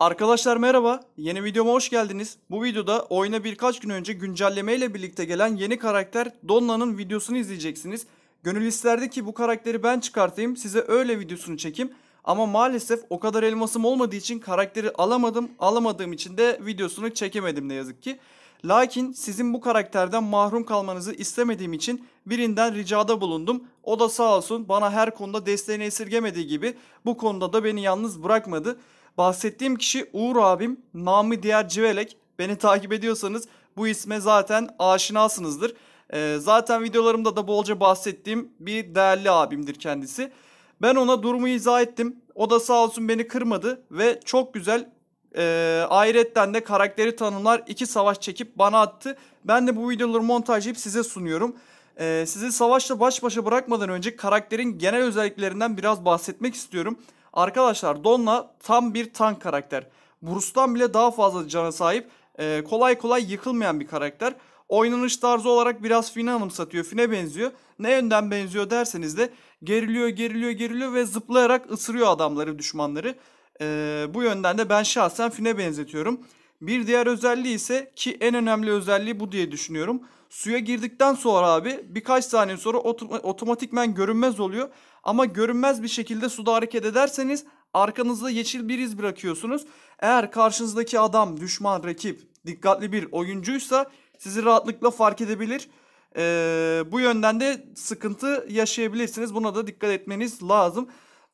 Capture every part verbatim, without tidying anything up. Arkadaşlar merhaba, yeni videoma hoş geldiniz. Bu videoda oyuna birkaç gün önce güncelleme ile birlikte gelen yeni karakter Donna'nın videosunu izleyeceksiniz. Gönül isterdi ki bu karakteri ben çıkartayım, size öyle videosunu çekeyim. Ama maalesef o kadar elmasım olmadığı için karakteri alamadım, alamadığım için de videosunu çekemedim ne yazık ki. Lakin sizin bu karakterden mahrum kalmanızı istemediğim için birinden ricada bulundum. O da sağ olsun bana her konuda desteğini esirgemediği gibi bu konuda da beni yalnız bırakmadı. Bahsettiğim kişi Uğur abim, namı diğer Civelek. Beni takip ediyorsanız bu isme zaten aşinasınızdır. Ee, zaten videolarımda da bolca bahsettiğim bir değerli abimdir kendisi. Ben ona durumu izah ettim. O da sağ olsun beni kırmadı ve çok güzel e, ayrıyetten de karakteri tanımlar iki savaş çekip bana attı. Ben de bu videoları montajlayıp size sunuyorum. E, sizi savaşla baş başa bırakmadan önce karakterin genel özelliklerinden biraz bahsetmek istiyorum. Arkadaşlar Donna tam bir tank karakter. Bruce'dan bile daha fazla cana sahip, e, kolay kolay yıkılmayan bir karakter. Oynanış tarzı olarak biraz Fine'e anımsatıyor, Fine'e benziyor. Ne yönden benziyor derseniz de geriliyor, geriliyor, geriliyor ve zıplayarak ısırıyor adamları, düşmanları. Ee, bu yönden de ben şahsen Fine'e benzetiyorum. Bir diğer özelliği ise, ki en önemli özelliği bu diye düşünüyorum. Suya girdikten sonra abi birkaç saniye sonra otomatikmen görünmez oluyor. Ama görünmez bir şekilde suda hareket ederseniz arkanızda yeşil bir iz bırakıyorsunuz. Eğer karşınızdaki adam, düşman, rakip dikkatli bir oyuncuysa sizi rahatlıkla fark edebilir. Ee, bu yönden de sıkıntı yaşayabilirsiniz. Buna da dikkat etmeniz lazım.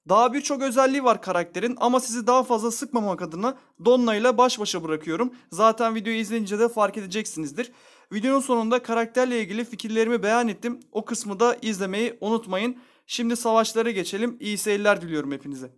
Daha birçok özelliği var karakterin ama sizi daha fazla sıkmamak adına Donna ile baş başa bırakıyorum. Zaten videoyu izleyince de fark edeceksinizdir. Videonun sonunda karakterle ilgili fikirlerimi beyan ettim. O kısmı da izlemeyi unutmayın. Şimdi savaşlara geçelim. İyi seyirler diliyorum hepinize.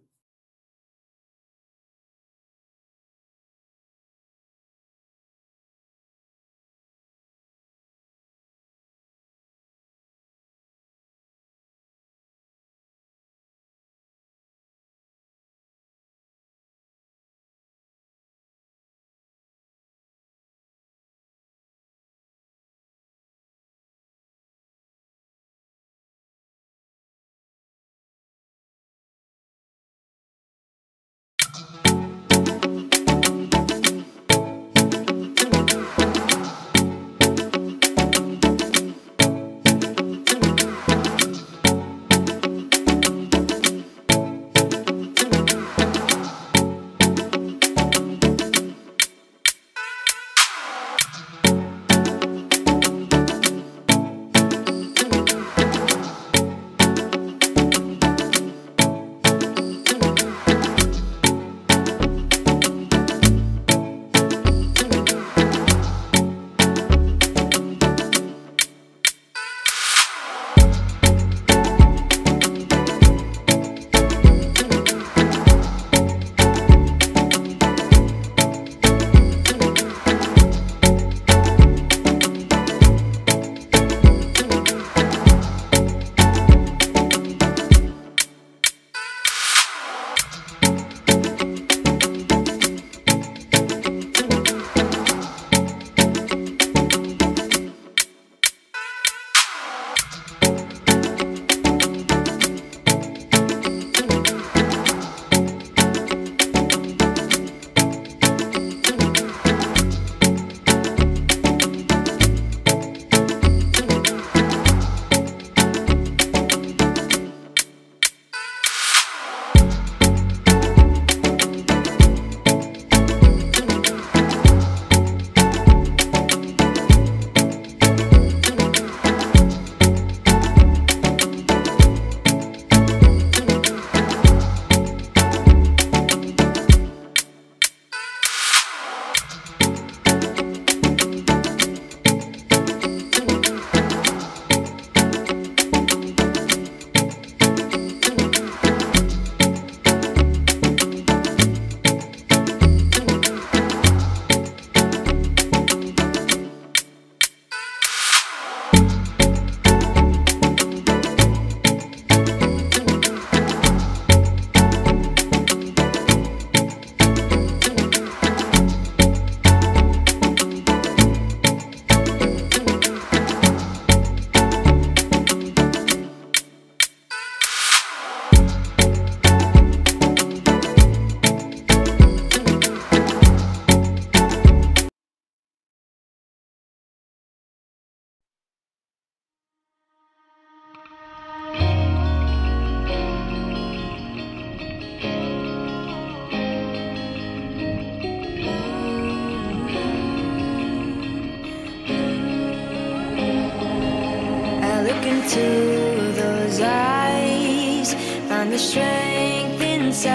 into those eyes, find the strength inside,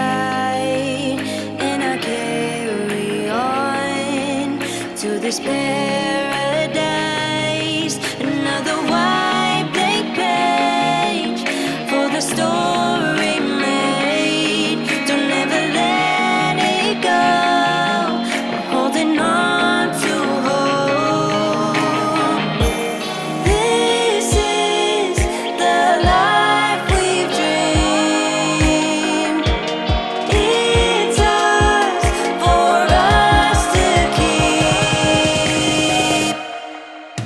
and I carry on to this paradise. Another white blank page for the story made. Don't ever let it go. We're holding on to hope. This is the life we've dreamed. It's ours for us to keep. They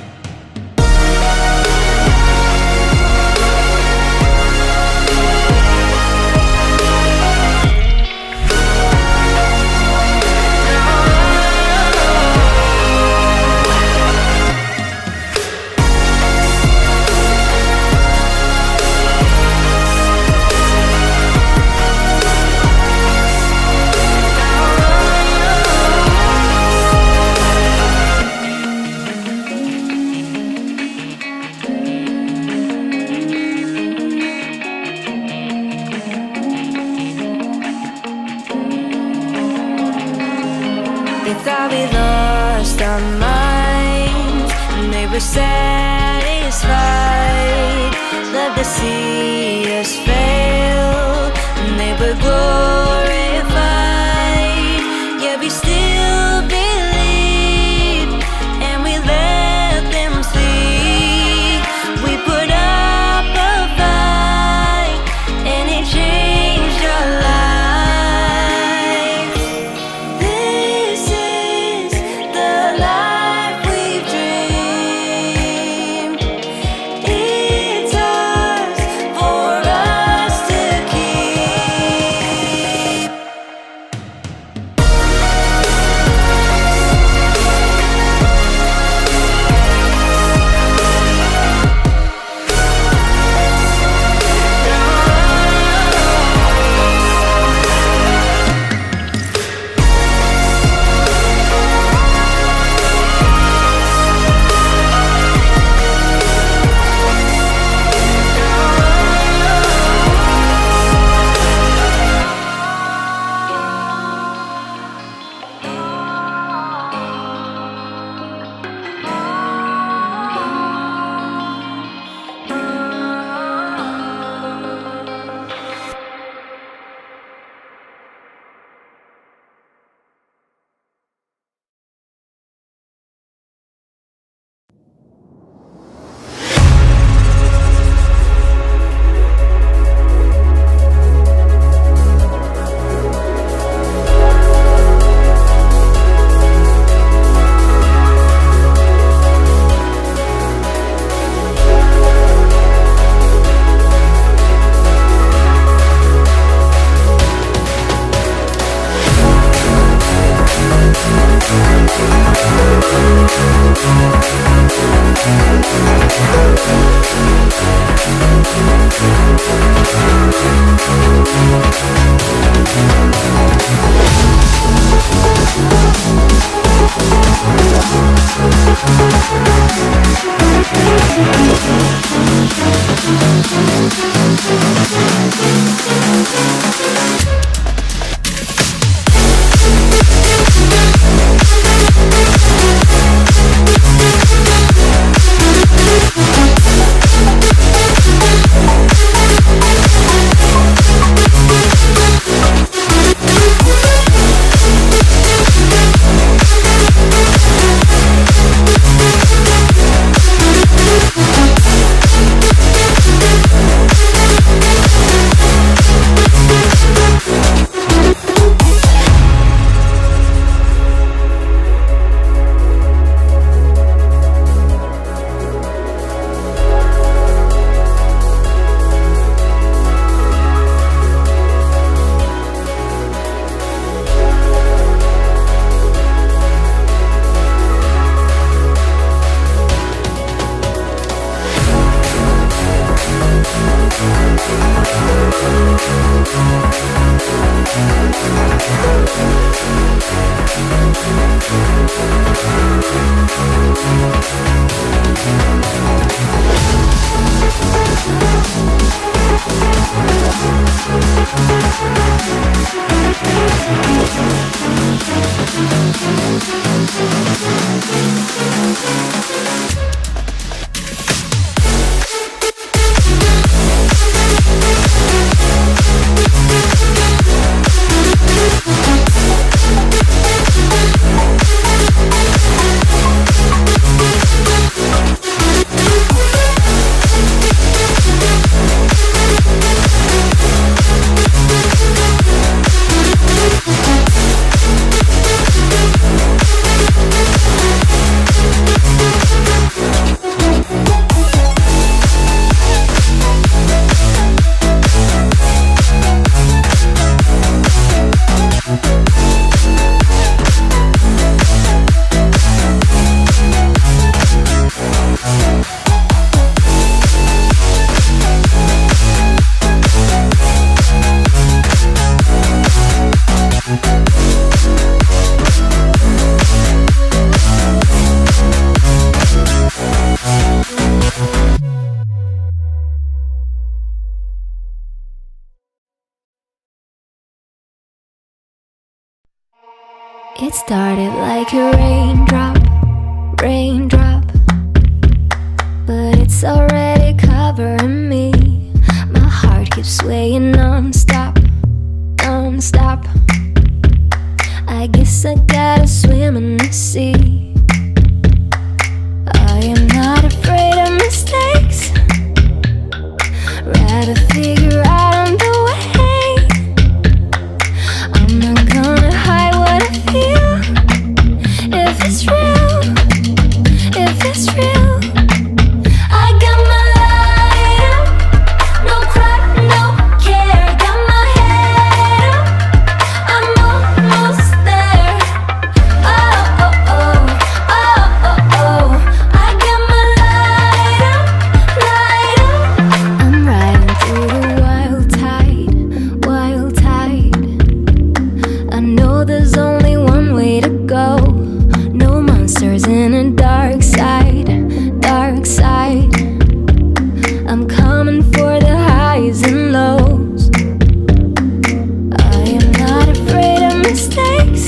thought we lost our minds, and they were satisfied. Let the sea us fail, and they were glorified. Yeah, we still believe, and we let them sleep. We put up a fight, and it changed our lives. This is the life we've dreamed. It's ours for us to keep. We'll be right back. It started like a raindrop, raindrop, but it's already covering me. My heart keeps swaying non-stop, non-stop. I guess I gotta swim in the sea. I am not afraid of mistakes, rather figure out on the way. I'm not gonna hide what I feel. If it's real, if it's real. I got my light up, no crack, no care. Got my head up, I'm almost there. Oh, oh, oh, oh, oh, oh. I got my light up, light up. I'm riding through the wild tide, wild tide. I know there's only one way to go. No monsters in a dark side, dark side. I'm coming for the highs and lows. I am not afraid of mistakes,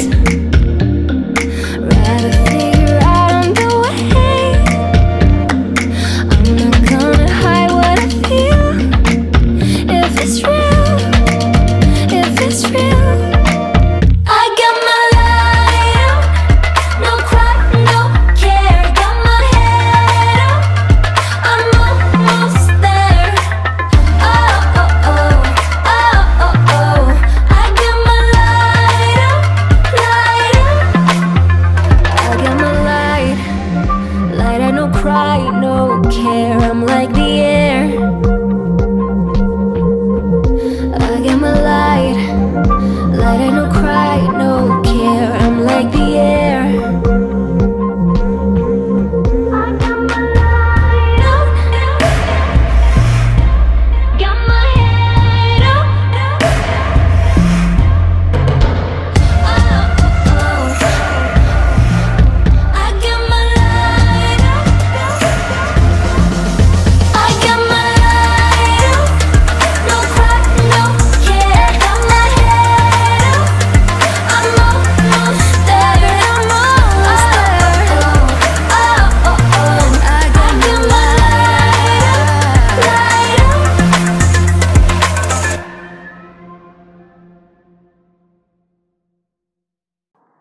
rather figure out on the way. I'm not gonna hide what I feel. If it's real, if it's real. I got my light up, no crack, no care. Got my head up, I'm almost there. Oh, oh, oh, oh, oh, oh. I got my light up, light up. I got my light, light up, no cry, no care. I'm like the air. I got my light, light up, no cry, no care. I'm like the air.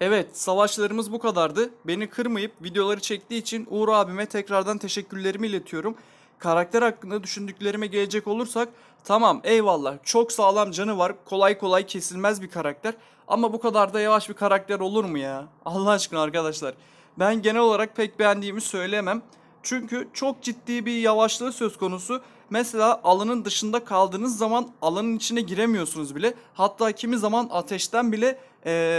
Evet, savaşlarımız bu kadardı. Beni kırmayıp videoları çektiği için Uğur abime tekrardan teşekkürlerimi iletiyorum. Karakter hakkında düşündüklerime gelecek olursak, tamam eyvallah, çok sağlam canı var, kolay kolay kesilmez bir karakter. Ama bu kadar da yavaş bir karakter olur mu ya? Allah aşkına arkadaşlar. Ben genel olarak pek beğendiğimi söyleyemem. Çünkü çok ciddi bir yavaşlığı söz konusu. Mesela alanın dışında kaldığınız zaman alanın içine giremiyorsunuz bile. Hatta kimi zaman ateşten bile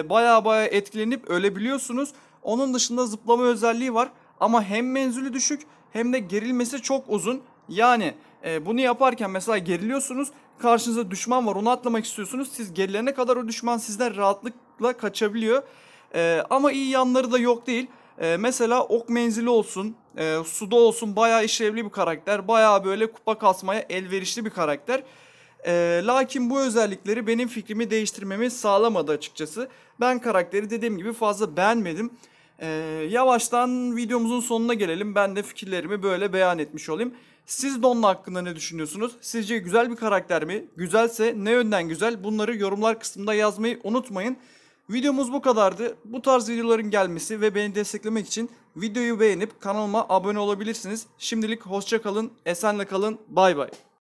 baya baya etkilenip ölebiliyorsunuz. Onun dışında zıplama özelliği var. Ama hem menzili düşük hem de gerilmesi çok uzun. Yani e, bunu yaparken mesela geriliyorsunuz. Karşınıza düşman var, onu atlamak istiyorsunuz. Siz gerilene kadar o düşman sizden rahatlıkla kaçabiliyor. E, ama iyi yanları da yok değil. Ee, mesela ok menzili olsun, e, suda olsun bayağı işlevli bir karakter. Bayağı böyle kupa kasmaya elverişli bir karakter. E, lakin bu özellikleri benim fikrimi değiştirmemi sağlamadı açıkçası. Ben karakteri dediğim gibi fazla beğenmedim. E, yavaştan videomuzun sonuna gelelim. Ben de fikirlerimi böyle beyan etmiş olayım. Siz Donna hakkında ne düşünüyorsunuz? Sizce güzel bir karakter mi? Güzelse ne yönden güzel? Bunları yorumlar kısmında yazmayı unutmayın. Videomuz bu kadardı. Bu tarz videoların gelmesi ve beni desteklemek için videoyu beğenip kanalıma abone olabilirsiniz. Şimdilik hoşça kalın, esenle kalın, bay bay.